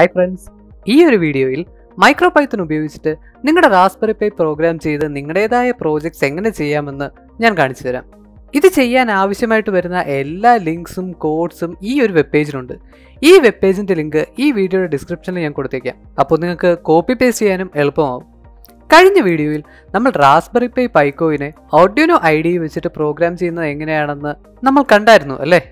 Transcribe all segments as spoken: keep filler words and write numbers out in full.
Hi friends, ഈ ഒരു വീഡിയോയിൽ മൈക്രോപൈത്തൺ ഉപയോഗിച്ചിട്ട് നിങ്ങളുടെ റാസ്ബെറി പൈ പ്രോഗ്രാം ചെയ്ത് നിങ്ങളുടേതായ പ്രോജക്ട്സ് എങ്ങനെ ചെയ്യാമെന്ന് ഞാൻ കാണിച്ചു തരാം. ഇത് ചെയ്യാൻ ആവശ്യമായിട്ട് വരുന്ന എല്ലാ ലിങ്ക്സും കോഡ്സും ഈ ഒരു വെബ് പേജിലുണ്ട്. ഈ വെബ് പേജിൻ്റെ ലിങ്ക് ഈ വീഡിയോയുടെ ഡിസ്ക്രിപ്ഷനിൽ ഞാൻ കൊടുത്തേക്കാം, അപ്പോൾ നിങ്ങൾക്ക് കോപ്പി പേസ്റ്റ് ചെയ്യാനും എളുപ്പമാകും. കഴിഞ്ഞ വീഡിയോയിൽ നമ്മൾ റാസ്ബെറി പൈ പൈക്കോയിനെ ഓർഡിനോ ഐ ഡി വെച്ചിട്ട് പ്രോഗ്രാം ചെയ്യുന്നത് എങ്ങനെയാണെന്ന് നമ്മൾ കണ്ടായിരുന്നു അല്ലേ.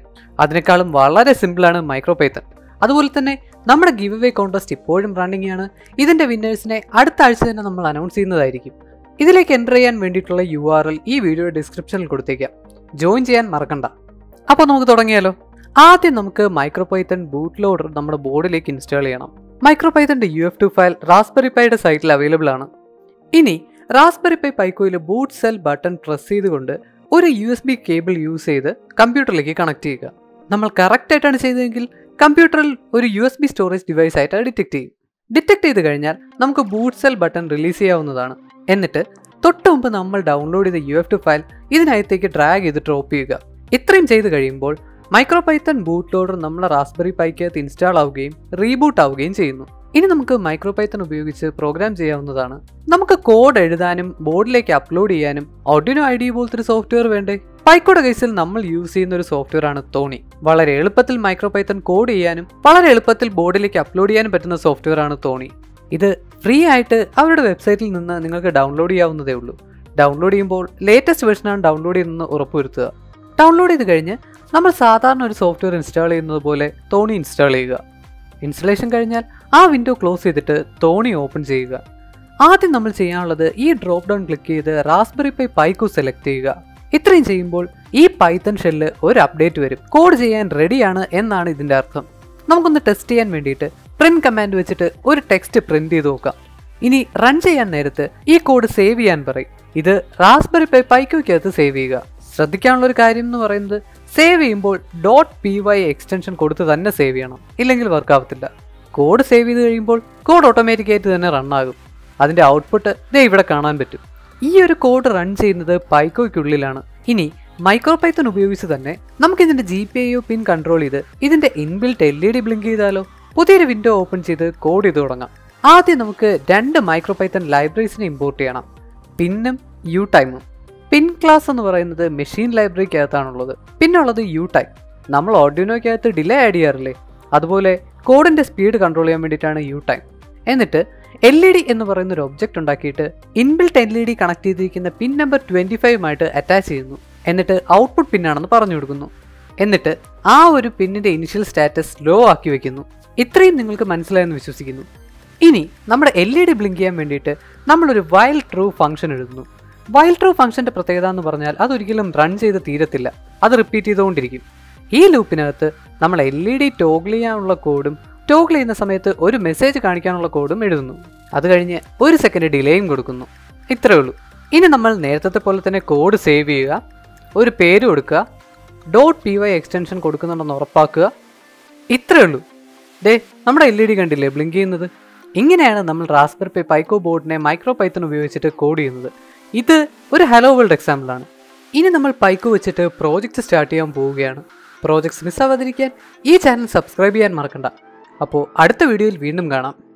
അതിനേക്കാളും വളരെ സിമ്പിളാണ് മൈക്രോപൈത്തൺ. അതുപോലെ തന്നെ നമ്മുടെ ഗിവ് അവേ കോൺടെസ്റ്റ് ഇപ്പോഴും റണ്ണിംഗ് ആണ്. ഇതിൻ്റെ വിന്നേഴ്സിനെ അടുത്ത ആഴ്ച തന്നെ നമ്മൾ അനൗൺസ് ചെയ്യുന്നതായിരിക്കും. ഇതിലേക്ക് എൻ്റർ ചെയ്യാൻ വേണ്ടിയിട്ടുള്ള യു ആർ എൽ ഈ വീഡിയോയുടെ ഡിസ്ക്രിപ്ഷനിൽ കൊടുത്തേക്കാം, ജോയിൻ ചെയ്യാൻ മറക്കണ്ട. അപ്പോൾ നമുക്ക് തുടങ്ങിയാലോ. ആദ്യം നമുക്ക് മൈക്രോപൈത്തൺ ബൂട്ട് ലോഡർ നമ്മുടെ ബോർഡിലേക്ക് ഇൻസ്റ്റാൾ ചെയ്യണം. മൈക്രോപൈത്തൻ്റെ U F two file Raspberry പൈയുടെ സൈറ്റിൽ അവൈലബിൾ ആണ്. ഇനി റാസ്ബെറി പൈ പൈക്കോയിൽ ബൂട്ട് സെൽ ബട്ടൺ പ്രസ് ചെയ്തുകൊണ്ട് ഒരു U S B cable use ചെയ്ത് കമ്പ്യൂട്ടറിലേക്ക് കണക്ട് ചെയ്യുക. നമ്മൾ കറക്റ്റായിട്ടാണ് ചെയ്തതെങ്കിൽ കമ്പ്യൂട്ടറിൽ ഒരു U S B storage device ആയിട്ട് ഡിറ്റക്ട് ചെയ്യും. ഡിറ്റക്ട് ചെയ്ത് കഴിഞ്ഞാൽ നമുക്ക് ബൂട്ട് സെൽ ബട്ടൺ റിലീസ് ചെയ്യാവുന്നതാണ്. എന്നിട്ട് തൊട്ട് മുമ്പ് നമ്മൾ ഡൗൺലോഡ് ചെയ്ത യു എഫ് ടു ഫയൽ ഇതിനകത്തേക്ക് ഡ്രാഗ് ചെയ്ത് ഡ്രോപ്പ് ചെയ്യുക. ഇത്രയും ചെയ്ത് കഴിയുമ്പോൾ മൈക്രോപൈത്തൺ ബൂട്ട് ലോഡർ നമ്മളെ റാസ്ബെറി പൈക്കകത്ത് ഇൻസ്റ്റാൾ ആവുകയും റീബൂട്ട് ആവുകയും ചെയ്യുന്നു. ഇനി നമുക്ക് മൈക്രോപൈത്തൺ ഉപയോഗിച്ച് പ്രോഗ്രാം ചെയ്യാവുന്നതാണ്. നമുക്ക് കോഡ് എഴുതാനും ബോർഡിലേക്ക് അപ്ലോഡ് ചെയ്യാനും ഓർഡിനോ ഐ ഡി പോലത്തെ ഒരു സോഫ്റ്റ്വെയർ വേണ്ടേ? പൈക്കോയുടെ കേസിൽ നമ്മൾ യൂസ് ചെയ്യുന്ന ഒരു സോഫ്റ്റ്വെയർ ആണ് തോണി. വളരെ എളുപ്പത്തിൽ മൈക്രോപൈത്തൺ കോഡ് ചെയ്യാനും വളരെ എളുപ്പത്തിൽ ബോർഡിലേക്ക് അപ്ലോഡ് ചെയ്യാനും പറ്റുന്ന സോഫ്റ്റ്വെയർ ആണ് തോണി. ഇത് ഫ്രീ ആയിട്ട് അവരുടെ വെബ്സൈറ്റിൽ നിന്ന് നിങ്ങൾക്ക് ഡൗൺലോഡ് ചെയ്യാവുന്നതേ ഉള്ളൂ. ഡൗൺലോഡ് ചെയ്യുമ്പോൾ ലേറ്റസ്റ്റ് വെർഷനാണ് ഡൗൺലോഡ് ചെയ്തെന്ന് ഉറപ്പുവരുത്തുക. ഡൗൺലോഡ് ചെയ്ത് കഴിഞ്ഞ് നമ്മൾ സാധാരണ ഒരു സോഫ്റ്റ്വെയർ ഇൻസ്റ്റാൾ ചെയ്യുന്നത് പോലെ തോണി ഇൻസ്റ്റാൾ ചെയ്യുക. ഇൻസ്റ്റലേഷൻ കഴിഞ്ഞാൽ ആ വിൻഡോ ക്ലോസ് ചെയ്തിട്ട് തോണി ഓപ്പൺ ചെയ്യുക. ആദ്യം നമ്മൾ ചെയ്യാനുള്ളത് ഈ ഡ്രോപ്പ് ഡൗൺ ക്ലിക്ക് ചെയ്ത് റാസ്ബെറി പൈ പൈക്കോ സെലക്ട് ചെയ്യുക. ഇത്രയും ചെയ്യുമ്പോൾ ഈ പൈത്തൺ ഷെല്ല് ഒരു അപ്ഡേറ്റ് വരും. കോഡ് ചെയ്യാൻ റെഡിയാണ് എന്നാണ് ഇതിൻ്റെ അർത്ഥം. നമുക്കൊന്ന് ടെസ്റ്റ് ചെയ്യാൻ വേണ്ടിയിട്ട് പ്രിന്റ് കമാൻഡ് വെച്ചിട്ട് ഒരു ടെക്സ്റ്റ് പ്രിന്റ് ചെയ്ത് നോക്കാം. ഇനി റൺ ചെയ്യാൻ നേരത്ത് ഈ കോഡ് സേവ് ചെയ്യാൻ പറയും. ഇത് റാസ്ബെറി പൈ പൈക്കോയ്ക്കകത്ത് സേവ് ചെയ്യുക. ശ്രദ്ധിക്കാനുള്ളൊരു കാര്യം എന്ന് പറയുന്നത് സേവ് ചെയ്യുമ്പോൾ ഡോട്ട് പി വൈ എക്സ്റ്റൻഷൻ കൊടുത്ത് തന്നെ സേവ് ചെയ്യണം, ഇല്ലെങ്കിൽ വർക്കാവത്തില്ല. കോഡ് സേവ് ചെയ്ത് കഴിയുമ്പോൾ കോഡ് ഓട്ടോമാറ്റിക്കായിട്ട് തന്നെ റണ്ണാകും. അതിൻ്റെ ഔട്ട്പുട്ട് ദേ ഇവിടെ കാണാൻ പറ്റും. ഈ ഒരു കോഡ് റൺ ചെയ്യുന്നത് പൈക്കോയ്ക്കുള്ളിലാണ്. ഇനി മൈക്രോപൈത്തൺ ഉപയോഗിച്ച് തന്നെ നമുക്കിതിൻ്റെ G P U pin control ചെയ്ത് ഇതിൻ്റെ inbuilt L E D blink ചെയ്താലോ. പുതിയൊരു വിൻഡോ ഓപ്പൺ ചെയ്ത് കോഡ് ചെയ്ത് തുടങ്ങാം. ആദ്യം നമുക്ക് രണ്ട് മൈക്രോപൈത്തൺ ലൈബ്രറീസിനെ ഇമ്പോർട്ട് ചെയ്യണം, പിന്നും യു ടൈമും. പിൻ ക്ലാസ് എന്ന് പറയുന്നത് മെഷീൻ ലൈബ്രറിക്കകത്താണുള്ളത്, പിന്നുള്ളത് യു ടൈം. നമ്മൾ ഓർഡിനോയ്ക്കകത്ത് ഡിലേ ആഡ് ചെയ്യാറില്ലേ, അതുപോലെ കോഡിൻ്റെ സ്പീഡ് കൺട്രോൾ ചെയ്യാൻ വേണ്ടിയിട്ടാണ് യു ടൈം. എന്നിട്ട് എൽ ഇ ഡി എന്ന് പറയുന്നൊരു ഒബ്ജക്റ്റ് ഉണ്ടാക്കിയിട്ട് inbuilt L E D connect ചെയ്തിരിക്കുന്ന പിൻ നമ്പർ ട്വൻറ്റി ഫൈവുമായിട്ട് അറ്റാച്ച് ചെയ്യുന്നു. എന്നിട്ട് ഔട്ട്പുട്ട് പിന്നാണെന്ന് പറഞ്ഞു കൊടുക്കുന്നു. എന്നിട്ട് ആ ഒരു പിന്നിൻ്റെ ഇനിഷ്യൽ സ്റ്റാറ്റസ് ലോ ആക്കി വയ്ക്കുന്നു. ഇത്രയും നിങ്ങൾക്ക് മനസ്സിലായെന്ന് വിശ്വസിക്കുന്നു. ഇനി നമ്മുടെ എൽ ഇ ഡി ബ്ലിങ്ക് ചെയ്യാൻ വേണ്ടിയിട്ട് നമ്മളൊരു വൈൽ ട്രൂ ഫംഗ്ഷൻ എഴുതുന്നു. വൈൽ ട്രൂ ഫംഗ്ഷൻ്റെ പ്രത്യേകത എന്ന് പറഞ്ഞാൽ അതൊരിക്കലും റൺ ചെയ്ത് തീരത്തില്ല, അത് റിപ്പീറ്റ് ചെയ്തുകൊണ്ടിരിക്കും. ഈ ലൂപ്പിനകത്ത് നമ്മൾ എൽ ഇ ഡി ടോഗിൾ ചെയ്യാനുള്ള കോഡും ടോഗിൾ ചെയ്യുന്ന സമയത്ത് ഒരു മെസ്സേജ് കാണിക്കാനുള്ള കോഡും എഴുതുന്നു. അത് കഴിഞ്ഞ് ഒരു സെക്കൻഡ് ഡിലേയും കൊടുക്കുന്നു. ഇത്രയേ ഉള്ളൂ. ഇനി നമ്മൾ നേരത്തെ പോലെ തന്നെ കോഡ് സേവ് ചെയ്യുക, ഒരു പേര് കൊടുക്കുക, ഡോട്ട് പി വൈ എക്സ്റ്റൻഷൻ കൊടുക്കുന്നുണ്ടെന്ന് ഉറപ്പാക്കുക. ഇത്രയേ ഉള്ളൂ. ദേ നമ്മുടെ എൽ ഇ ഡി കണ്ടില്ലേ ബ്ലിങ്ക് ചെയ്യുന്നത്? ഇങ്ങനെയാണ് നമ്മൾ റാസ്ബെറി പൈ പൈക്കോ ബോർഡിനെ മൈക്രോപൈത്തൺ ഉപയോഗിച്ചിട്ട് കോഡ് ചെയ്യുന്നത്. ഇത് ഒരു ഹലോ വേൾഡ് എക്സാമ്പിളാണ്. ഇനി നമ്മൾ പൈക്കോ വെച്ചിട്ട് പ്രോജക്റ്റ് സ്റ്റാർട്ട് ചെയ്യാൻ പോവുകയാണ്. പ്രോജക്ട്സ് മിസ്സാവാതിരിക്കാൻ ഈ ചാനൽ സബ്സ്ക്രൈബ് ചെയ്യാൻ മറക്കണ്ട. അപ്പോൾ അടുത്ത വീഡിയോയിൽ വീണ്ടും കാണാം.